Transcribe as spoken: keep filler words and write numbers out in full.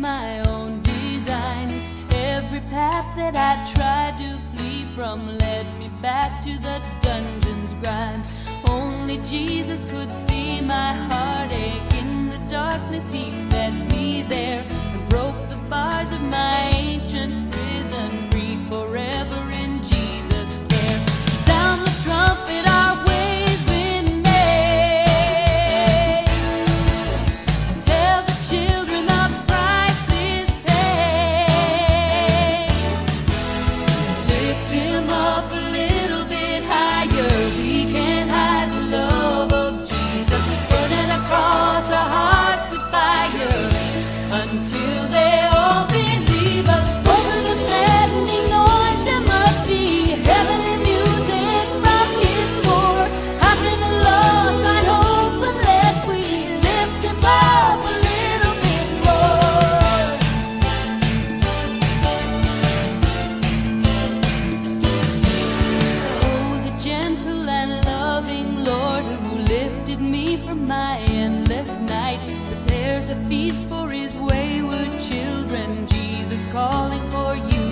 my own design. Every path that I tried to flee from led me back to the dungeon's grime. Only Jesus could see my heartache. In the darkness he met me there and broke the bars of my ancient prison, free forever in Jesus' care. Sound the trumpet, our way's been made. Tell the children the price is paid. Lift him up a little bit higher. We can't hide the love of Jesus. Burning across our hearts with fire until they all believe us. Over the maddening noise there must be heaven and music from his war. I've been lost, I'd hope unless we lift him up a little bit more. Oh, the gentle and loving Lord who lifted me from my endless night. Prepares a feast for his wayward children. Jesus calling for you.